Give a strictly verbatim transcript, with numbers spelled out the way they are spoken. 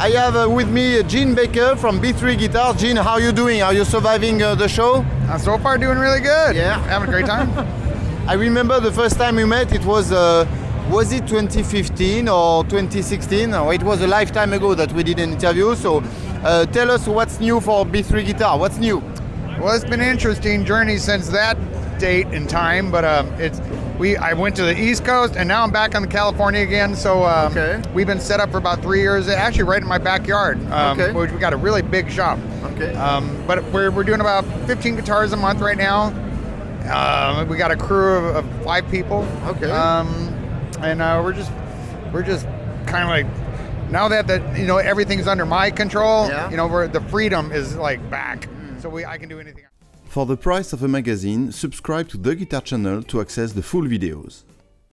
I have uh, with me uh, Gene Baker from B three Guitars. Gene, how are you doing? Are you surviving uh, the show? Uh, so far, doing really good. Yeah, having a great time. I remember the first time we met. It was uh, was it twenty fifteen or twenty sixteen? Oh, it was a lifetime ago that we did an interview. So, uh, tell us what's new for B three Guitar. What's new? Well, it's been an interesting journey since that date and time, but um, it's. We, I went to the East Coast, and now I'm back on California again, so um, okay. We've been set up for about three years, actually right in my backyard. Um, okay. We've got a really big shop. Okay. Um, but we're, we're doing about fifteen guitars a month right now. Um, we got a crew of, of five people. Okay. Um, and uh, we're just, we're just kind of like, now that, that you know everything's under my control, yeah. you know, we're, the freedom is like back, mm. so we, I can do anything. For the price of a magazine, subscribe to The Guitar Channel to access the full videos.